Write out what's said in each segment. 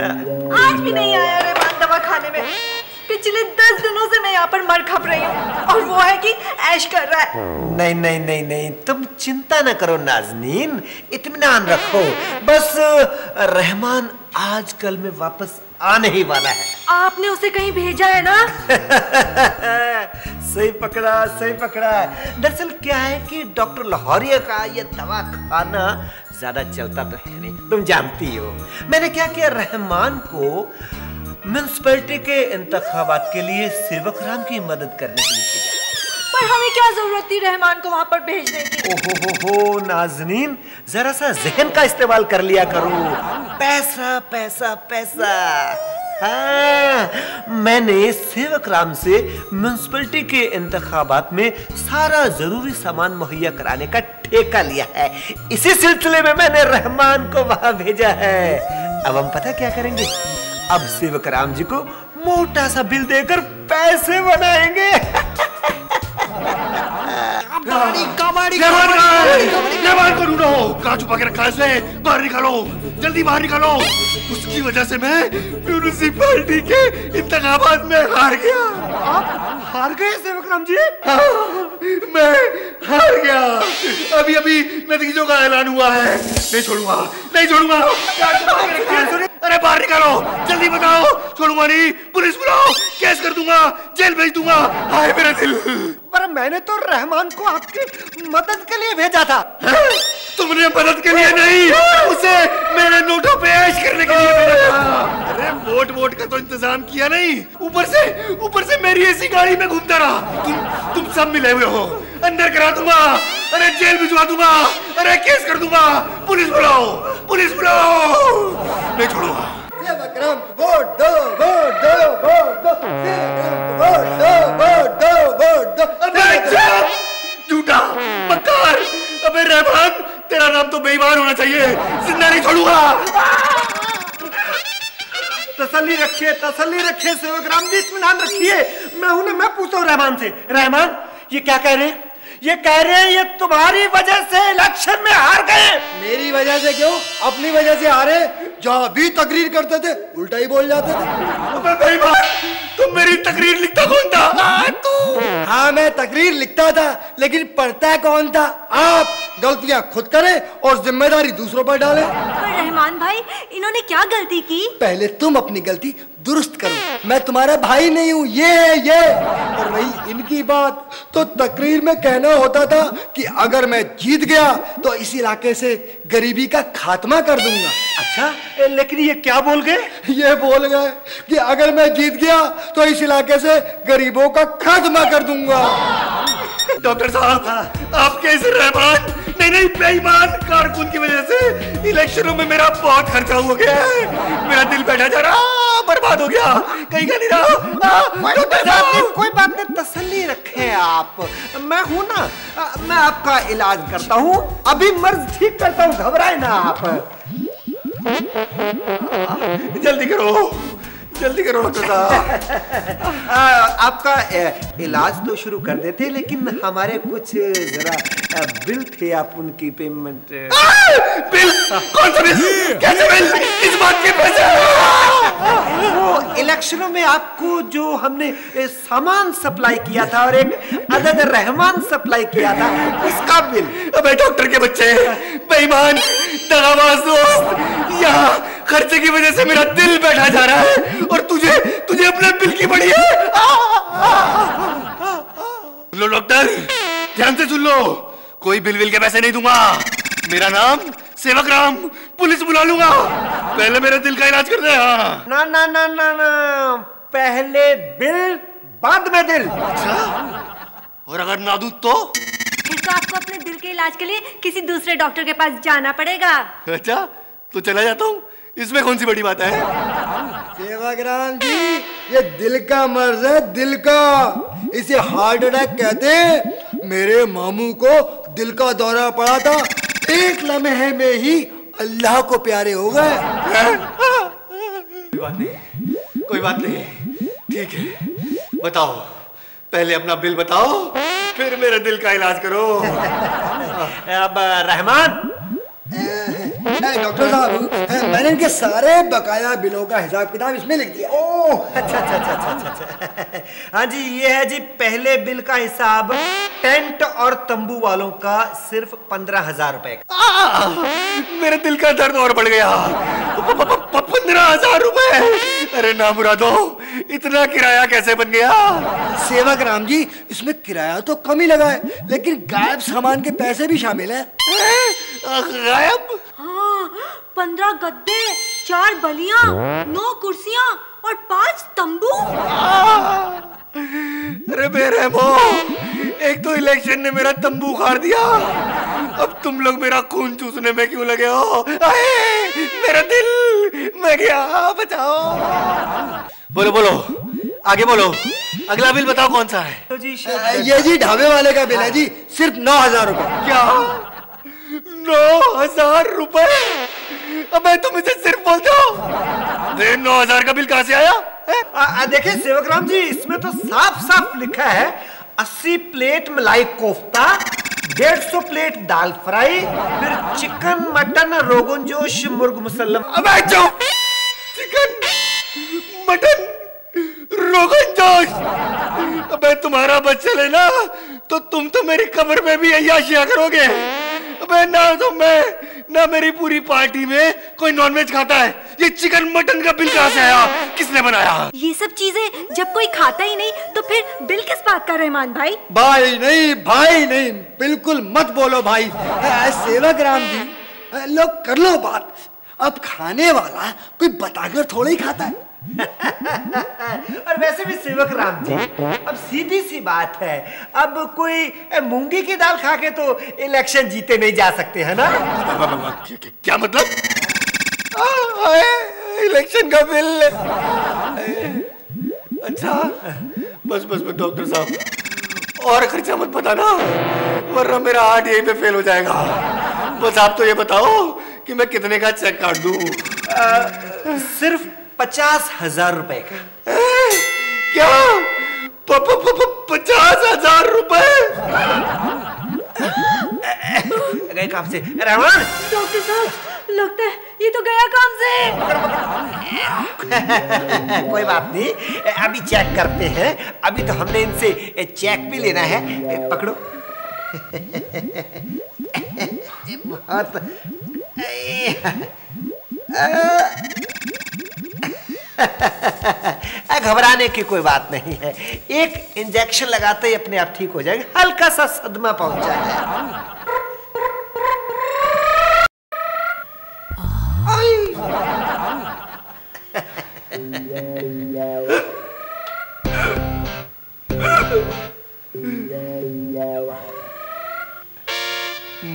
आज भी नहीं आया रहमान दवा खाने में। पिछले 10 दिनों से मैं यहाँ पर मर खप रही हूँ और वो है कि ऐश कर रहा है। नहीं नहीं नहीं नहीं, तुम चिंता न करो नाजनीन, इत्मीनान रखो। बस रहमान आजकल में वापस आने ही वाला है। आपने उसे कहीं भेजा है ना? सही पकड़ा, सही पकड़ा। दरअसल क्या है कि डॉक्टर लाहौरिया का ये दवा खाना ज्यादा चलता तो है नहीं, तुम जानती हो। मैंने क्या किया, रहमान को म्यूनसिपैलिटी के इंतखाबात के लिए सेवकराम की मदद करने के लिए। पर हमें क्या जरूरत थी रहमान को वहाँ पर भेजने की? ओहो नाजनीन, जरा सा ज़हन का इस्तेमाल कर लिया करो। पैसा पैसा पैसा। हाँ, मैंने सेवकराम से म्यूनसिपैलिटी के इंतखाबात में सारा जरूरी सामान मुहैया कराने का ठेका लिया है। इसी सिलसिले में मैंने रहमान को वहाँ भेजा है। अब हम पता क्या करेंगे, अब सेवकराम जी को मोटा सा बिल देकर पैसे बनाएंगे। को ढूंढो, काजू पकड़ रखा है इसमें, बाहर निकालो, जल्दी बाहर निकालो। उसकी वजह से मैं म्यूनिसिपैलिटी के इंतखाबात में हार गया। आप हार गए सेवकराम जी? मैं हार गया। अभी अभी नतीजों का ऐलान हुआ है। नहीं छोड़ूंगा, नहीं छोड़ूंगा। अरे बाहर निकालो, जल्दी बताओ। छोड़ूंगा नहीं, पुलिस बुलाओ, केस कर दूंगा, जेल भेज दूंगा। हाय मेरा दिल। पर मैंने तो रहमान को आपकी मदद के लिए भेजा था। तुमने मदद के लिए नहीं, उसे मेरे नोटों पे ऐश करने के लिए भेजा था। अरे वोट वोट का तो इंतजाम किया नहीं, ऊपर से मेरी ऐसी गाड़ी में घूमता रहा। तुम सब मिले हुए हो। अंदर करा दूंगा, अरे जेल भिजवा दूंगा, अरे केस कर दूंगा, पुलिस बुलाओ, पुलिस बुलाओ। नहीं छोड़ूंगा। सेवकराम को वोट दो, वोट दो, वोट दो, सेवकराम को वोट दो, वोट दो, वोट दो। अबे चुप, झूठा, मक्कार। अबे रहमान, तेरा नाम तो बेईमान होना चाहिए। जिंदा नहीं छोड़ूंगा। तसल्ली रखिए, तसल्ली रखिए सेवकराम जी, इत्मीनान रखिए। मैं हूं ना, मैं पूछता हूँ रहमान से। रहमान, ये क्या कह रहे हैं? ये कह रहे हैं ये तुम्हारी वजह से इलेक्शन में हार गए। मेरी वजह से क्यों, अपनी वजह से हारे। जहाँ भी तकरीर करते थे उल्टा ही बोल जाते थे। अबे बेईमान, तुम मेरी तकरीर लिखता कौन था? तू। हाँ, मैं तकरीर लिखता था, लेकिन पढ़ता कौन था? आप गलतियाँ खुद करें और जिम्मेदारी दूसरों पर डालें। पर रहमान भाई, इन्होंने क्या गलती की? पहले तुम अपनी गलती दुरुस्त करो। मैं तुम्हारा भाई नहीं हूँ, ये है ये। और रही इनकी बात, तो तकरीर में कहना होता था कि अगर मैं जीत गया तो इस इलाके से गरीबी का खात्मा कर दूंगा। अच्छा, लेकिन ये क्या बोल गए? ये बोल गए कि अगर मैं जीत गया तो इस इलाके से गरीबों का खात्मा कर दूंगा। डॉक्टर साहब, आपके इस रहमान नहीं बेईमान कारकुन की वजह से इलेक्शनों में मेरा बहुत खर्चा हो गया है। मेरा दिल बैठा जा रहा, बर्बाद हो गया, कहीं का नहीं रहा। डॉक्टर साहब, कोई बात नहीं, तसल्ली रखें आप। मैं हूँ ना, मैं आपका इलाज करता हूँ, अभी मर्ज ठीक करता हूँ, घबराए ना आप। जल्दी करो, जल्दी करो डॉक्टर साहब। आपका इलाज तो शुरू कर देते, लेकिन हमारे कुछ जरा बिल थे, आप उनकी पेमेंट। बिल? कौन सा बिल? कैसे बिल? किस बात के पैसे? वो इलेक्शनों में आपको जो हमने सामान सप्लाई किया था और एक अदद रहमान सप्लाई किया था, उसका बिल। अबे डॉक्टर के बच्चे, बेईमान, दगाबाज दोस्त, यहाँ खर्चे की वजह से मेरा दिल बैठा जा रहा है और तुझे तुझे अपने बिल की पड़ी है। लो डॉक्टर, ध्यान से सुन लो, कोई बिल बिल के पैसे नहीं दूंगा। मेरा नाम सेवकराम, पुलिस बुला लूंगा। पहले मेरे दिल का इलाज कर दे। ना ना ना ना ना, पहले बिल बाद में दिल। अच्छा, और अगर ना दूं तो? फिर तो आपको अपने दिल के इलाज के लिए किसी दूसरे डॉक्टर के पास जाना पड़ेगा। अच्छा, तो चला जाता हूँ, इसमें कौन सी बड़ी बात है? सेवकराम जी, ये दिल का मर्ज है, दिल का। इसे हार्ट अटैक कहते हैं। मेरे मामू को दिल का दौरा पड़ा था, एक लम्हे में ही अल्लाह को प्यारे हो गए। कोई बात नहीं, कोई बात नहीं, ठीक है। बताओ, पहले अपना बिल बताओ, फिर मेरे दिल का इलाज करो। अब रहमान। डॉक्टर साहब, मैंने इनके सारे बकाया बिलों का हिसाब किताब इसमें लिख दिया। ओह अच्छा अच्छा अच्छा अच्छा। हाँ जी ये है जी पहले बिल का हिसाब टेंट और तंबू वालों का सिर्फ 15,000 रुपए का। मेरे दिल का दर्द और बढ़ गया। 15,000 रुपए! अरे ना मुरादो, इतना किराया कैसे बन गया? सेवक राम जी इसमें किराया तो कम ही लगा है लेकिन गायब सामान के पैसे भी शामिल है। गायब? हाँ 15 गद्दे, 4 बलियां, 9 कुर्सियां और 5 तंबू। अरे बेरहमो, एक तो इलेक्शन ने मेरा तंबू उखाड़ दिया, अब तुम लोग मेरा खून चूसने में क्यों लगे हो? आए मेरा दिल, मैं गया, बचाओ। बोलो बोलो आगे बोलो, अगला बिल बताओ कौन सा है? तो जी ये जी ढाबे वाले का बिल है जी, सिर्फ 9,000 रुपए। क्या 9,000 रुपए? अबे तुम इसे सिर्फ बोलते हो, 9,000 का बिल कहाँ से आया? देखिए सेवकराम जी इसमें तो साफ साफ लिखा है 80 प्लेट मलाई कोफ्ता, 150 प्लेट दाल फ्राई, फिर चिकन मटन रोगन जोश मुर्ग मुसल्लम। अबे चुप, चिकन मटन रोगन जोश, अबे तुम्हारा बच्चा लेना तो तुम मेरी कब्र में भी यही आशिया करोगे। अबे ना तो मैं ना मेरी पूरी पार्टी में कोई नॉनवेज खाता है। ये चिकन मटन का बिल कहाँ से आया? किसने बनाया ये सब चीजें? जब कोई खाता ही नहीं तो फिर बिल किस बात का? रहमान भाई भाई नहीं, बिल्कुल मत बोलो भाई। सेवक राम जी लोग कर लो बात, अब खाने वाला कोई बताकर थोड़ा ही खाता है। और वैसे भी सेवक राम जी अब सीधी सी बात है, अब कोई मूंगी की दाल खा के तो इलेक्शन जीते नहीं जा सकते है ना? क्या मतलब? इलेक्शन का बिल। अच्छा बस डॉक्टर साहब और खर्चा मत बताना वरना मेरा हार्ट यहीं पे फेल हो जाएगा। बस आप तो ये बताओ कि मैं कितने का चेक काट दूं? सिर्फ 50,000 रुपए का। क्या 50,000 रुपए? गए काम से रहमान। डॉक्टर साहब लगता है ये तो गया काम से। कोई बात नहीं, अभी चेक करते हैं। अभी तो हमने इनसे चेक भी लेना है। पकड़ो। बहुत घबराने की कोई बात नहीं है, एक इंजेक्शन लगाते ही अपने आप ठीक हो जाएगा। हल्का सा सदमा पहुंचा है।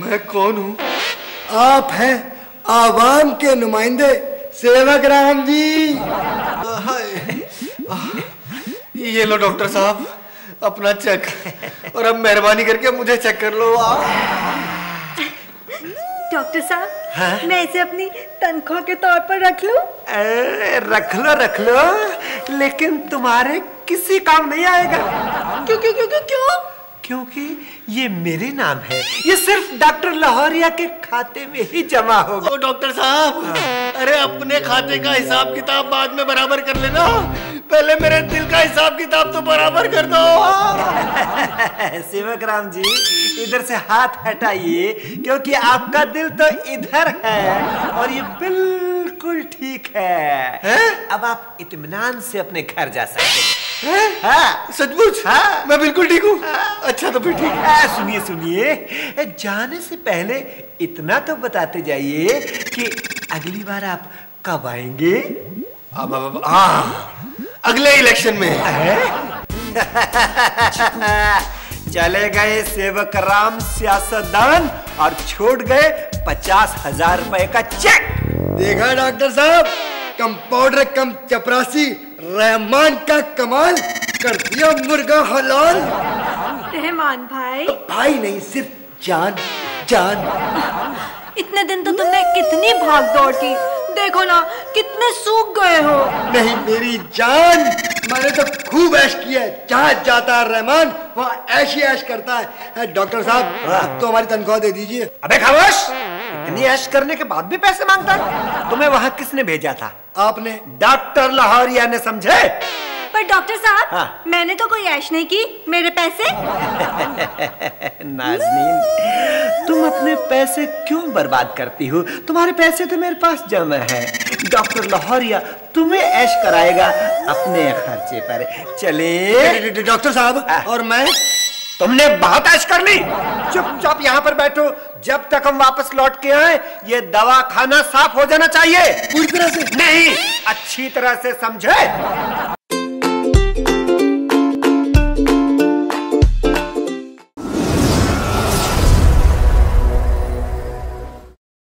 मैं कौन हूँ? आप हैं आवाम के नुमाइंदे सेवक राम जी। ये लो डॉक्टर साहब अपना चेक, और अब मेहरबानी करके मुझे चेक कर लो आप। डॉक्टर साहब मैं इसे अपनी तनख्वाह के तौर पर रख लूं? रख लो लेकिन तुम्हारे किसी काम नहीं आएगा। क्यों? क्योंकि ये मेरे नाम है, ये सिर्फ डॉक्टर लाहौरिया के खाते में ही जमा होगा। तो डॉक्टर साहब अरे अपने खाते का हिसाब किताब बाद में बराबर कर लेना, पहले मेरे दिल का हिसाब किताब तो बराबर कर दो। सेवक राम जी इधर से हाथ हटाइए क्योंकि आपका दिल तो इधर है और ये बिल्कुल ठीक है। अब आप इत्मीनान से अपने घर जा सकते हैं। हाँ सचमुच? हाँ मैं बिल्कुल ठीक हूँ। अच्छा तो फिर ठीक है। सुनिए जाने से पहले इतना तो बताते जाइए कि अगली बार आप कब आएंगे? अगले इलेक्शन में। चले गए सेवक राम सियासतदान और छोड़ गए 50,000 रुपए का चेक। देखा डॉक्टर साहब, कम पाउडर कम चपरासी, रहमान का कमाल कर दिया मुर्गा हलाल। रहमान भाई नहीं, सिर्फ जान। इतने दिन तो तुमने कितनी भाग दौड़ की, देखो ना कितने कितने सूख गए हो। नहीं मेरी जान, मैंने तो खूब ऐश किया है। जहाँ जाता है रहमान वहाँ ऐश ही ऐश करता है। डॉक्टर साहब आप तो हमारी तनख्वाह दे दीजिए। अबे खामोश, इतनी ऐश करने के बाद भी पैसे मांगता है। तुम्हें वहाँ किसने भेजा था? आपने, डॉक्टर लाहौरिया ने, समझे? पर डॉक्टर साहब हाँ। मैंने तो कोई ऐश नहीं की, मेरे पैसे। नाज़नीन तुम अपने पैसे क्यों बर्बाद करती हो? तुम्हारे पैसे तो मेरे पास जमा है। डॉक्टर लाहौरिया तुम्हें ऐश कराएगा अपने खर्चे पर। चले डॉक्टर साहब। और मैं, तुमने बहुत ऐश कर ली। चुपचाप यहाँ पर बैठो जब तक हम वापस लौट के आए। ये दवा खाना साफ हो जाना चाहिए पूरी तरह से। नहीं अच्छी तरह से, समझे?